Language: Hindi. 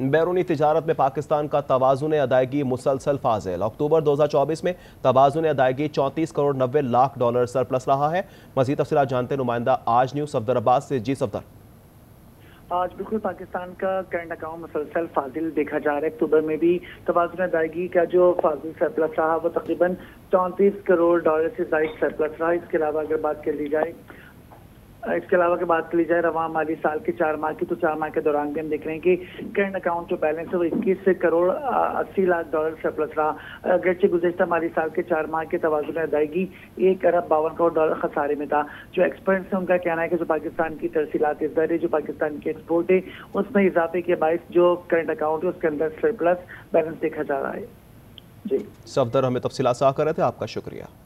बैरूनी तिजारत में पाकिस्तान का तवाज़ुन अदायगी मुसलसल फाजिल। अक्टूबर 2024 में तवाज़ुन अदायगी 34 करोड़ 90 लाख डॉलर सरप्लस रहा है। मज़ीद तफ़सीलात जानते नुमाइंदा आज न्यूज़ सफदराबाद से। जी सफदर, आज बिल्कुल पाकिस्तान का करंट अकाउंट मुसलसल फाजिल देखा जा रहा है। अक्टूबर में भी तवाज़ुन अदायगी का जो फाजिल सरप्लस रहा वो तकरीबन 34 करोड़ डॉलर से ज़ायद सरप्लस रहा। इसके अलावा अगर बात कर ली जाए रवां माली साल के 4 माह की, तो 4 माह के दौरान भी हम देख रहे हैं कि करंट अकाउंट जो बैलेंस है वो 21 करोड़ 80 लाख डॉलर सरप्लस रहा। अगरचे गुज़श्ता माली साल के 4 माह के तवाज़ुन अदायगी 1 अरब 52 करोड़ डॉलर खसारे में था। जो एक्सपर्ट्स हैं उनका कहना है कि जो पाकिस्तान की तरसीलात दर है, जो पाकिस्तान की एक्सपोर्ट है, उसमें इजाफे के बायस जो करंट अकाउंट है उसके अंदर सरप्लस बैलेंस देखा जा रहा है। जी सफदर, हमें तफसीलात साझा कर रहे थे, आपका शुक्रिया।